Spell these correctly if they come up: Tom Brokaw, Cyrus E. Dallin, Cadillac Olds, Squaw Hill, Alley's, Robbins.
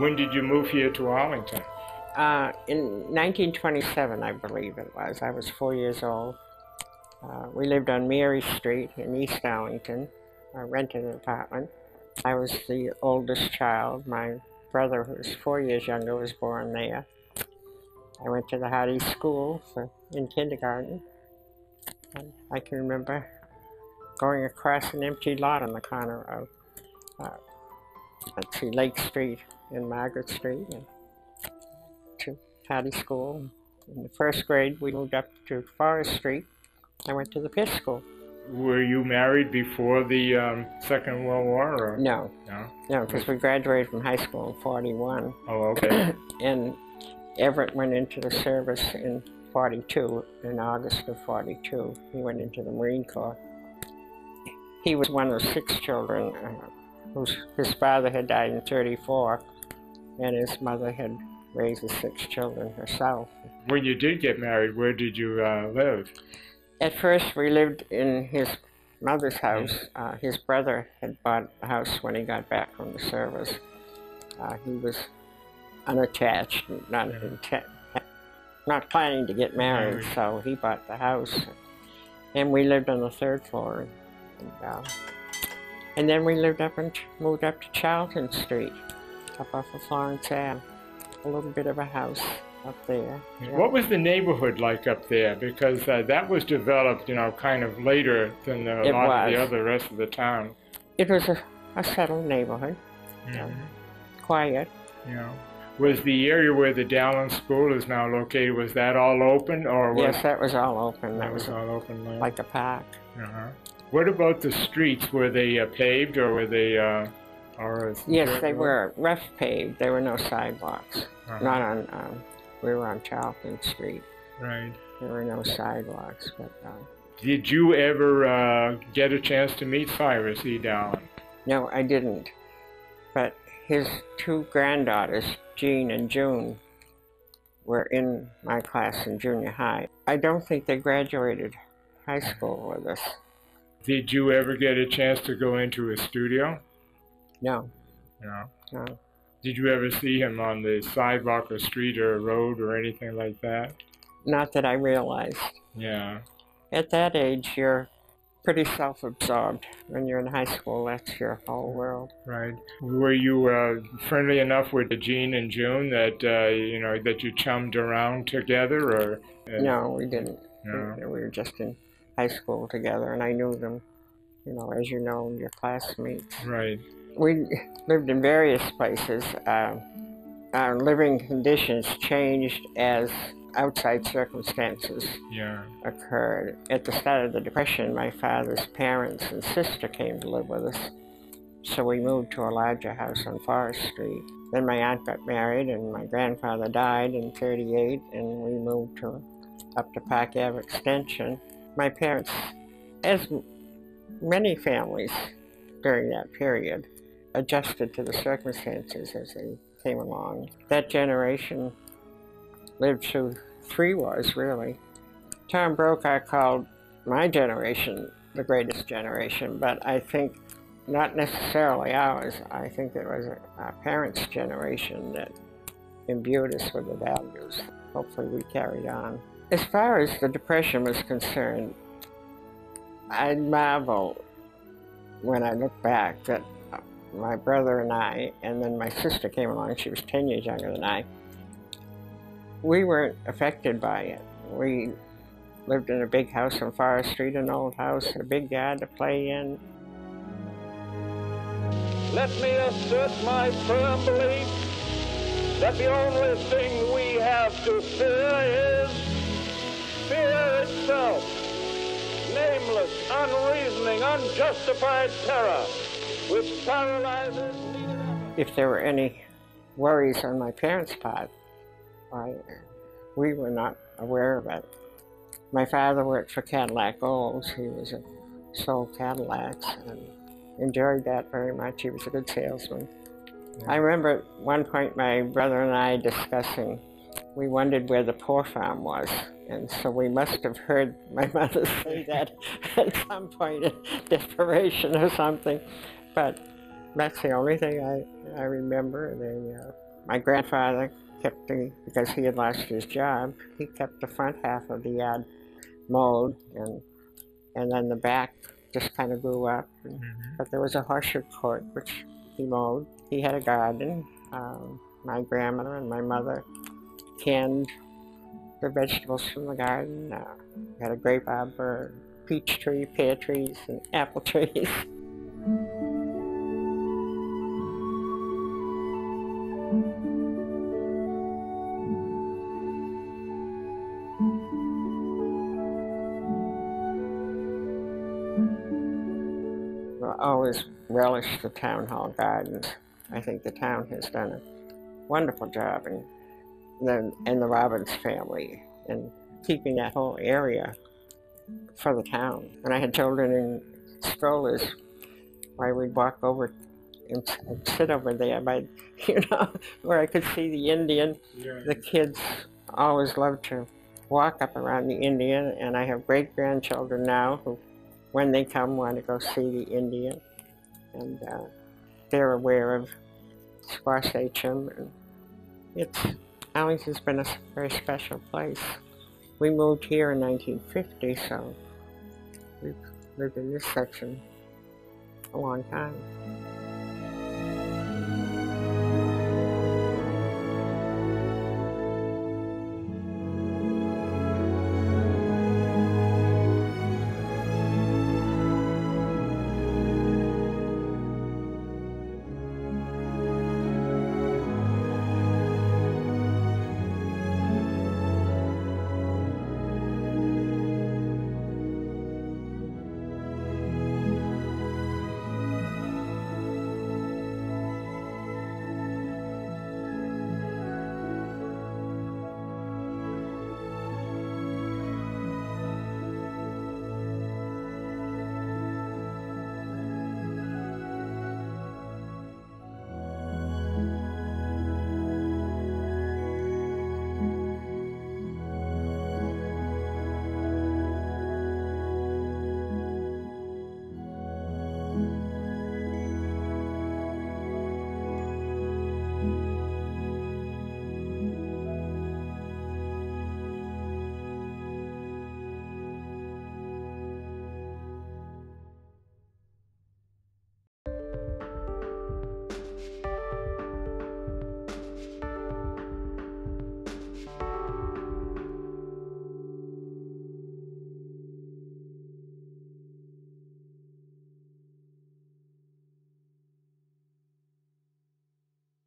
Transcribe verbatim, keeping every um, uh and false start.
When did you move here to Arlington? Uh, in nineteen twenty-seven, I believe it was. I was four years old. Uh, we lived on Mary Street in East Arlington. I rented an apartment. I was the oldest child. My brother, who was four years younger, was born there. I went to the Hardy School for, in kindergarten. And I can remember going across an empty lot on the corner of uh, let's see, Lake Street and Margaret Street, and to Hardy School. In the first grade, we moved up to Forest Street. I went to the Pitt School. Were you married before the um, Second World War? Or? No. No? No, because we graduated from high school in forty-one. Oh, okay. And Everett went into the service in forty-two, in August of forty-two. He went into the Marine Corps. He was one of six children uh, whose his father had died in thirty-four, and his mother had raised the six children herself. When you did get married, where did you uh, live? At first, we lived in his mother's house. Uh, his brother had bought a house when he got back from the service. Uh, he was unattached, not, not planning to get married, so he bought the house. And we lived on the third floor. And, uh, and then we lived up and moved up to Charlton Street, up off of Florence Avenue, a little bit of a house up there. Yeah. What was the neighborhood like up there? Because uh, that was developed, you know, kind of later than the, a lot was. of the other rest of the town. It was a, a settled neighborhood, mm-hmm. um, quiet. Yeah. Was the area where the Dallin School is now located, was that all open? Or was yes, that was all open. That, that was, was all open land. Like a park. Uh-huh. What about the streets? Were they uh, paved or were they... Uh, or yes, they were rough paved. There were no sidewalks. Uh-huh. Not on... Um, We were on Charlton Street. Right. There were no sidewalks. But, uh, did you ever uh, get a chance to meet Cyrus E. Dallin? No, I didn't. But his two granddaughters, Jean and June, were in my class in junior high. I don't think they graduated high school with us. Did you ever get a chance to go into his studio? No. No? No. Did you ever see him on the sidewalk or street or a road or anything like that? Not that I realized. Yeah. At that age, you're pretty self-absorbed. When you're in high school, that's your whole world. Right. Were you uh, friendly enough with Jean and June that uh, you know that you chummed around together, or? Uh, no, we didn't. No. We, we were just in high school together, and I knew them. You know, as you know, your classmates. Right. We lived in various places. Uh, our living conditions changed as outside circumstances yeah. occurred. At the start of the Depression, my father's parents and sister came to live with us, so we moved to a larger house on Forest Street. Then my aunt got married, and my grandfather died in thirty-eight, and we moved to up to Park Ave Extension. My parents, as many families during that period, adjusted to the circumstances as they came along. That generation lived through three wars, really. Tom Brokaw called my generation the greatest generation, but I think not necessarily ours. I think it was our parents' generation that imbued us with the values. Hopefully we carried on. As far as the Depression was concerned, I marvel when I look back that my brother and I, and then my sister came along, she was ten years younger than I, we weren't affected by it. We lived in a big house on Forest Street, an old house, a big yard to play in. Let me assert my firm belief that the only thing we have to fear is fear itself. Nameless, unreasoning, unjustified terror, which paralyzes neither of us. If there were any worries on my parents' part, I, we were not aware of it. My father worked for Cadillac Olds. He was a, sold Cadillacs and enjoyed that very much. He was a good salesman. Yeah. I remember at one point my brother and I discussing, we wondered where the poor farm was. And so we must have heard my mother say that at some point in desperation or something. But that's the only thing I, I remember. They, uh, My grandfather kept the, because he had lost his job, he kept the front half of the yard mowed, and and then the back just kind of grew up. And, mm-hmm. But there was a horseshoe court which he mowed. He had a garden. Um, my grandmother and my mother canned the vegetables from the garden. Uh, we had a grape arbor, peach tree, pear trees, and apple trees. I always relish the town hall gardens. I think the town has done a wonderful job, and the, and the Robbins family, in keeping that whole area for the town. When I had children in strollers, why we'd walk over and, and sit over there, by, you know, where I could see the Indian. Yeah. The kids always loved to walk up around the Indian, and I have great grandchildren now who, when they come, want to go see the Indian, and uh, they're aware of Squaw Hill. It's, Alley's has been a very special place. We moved here in nineteen fifty, so we've lived in this section a long time.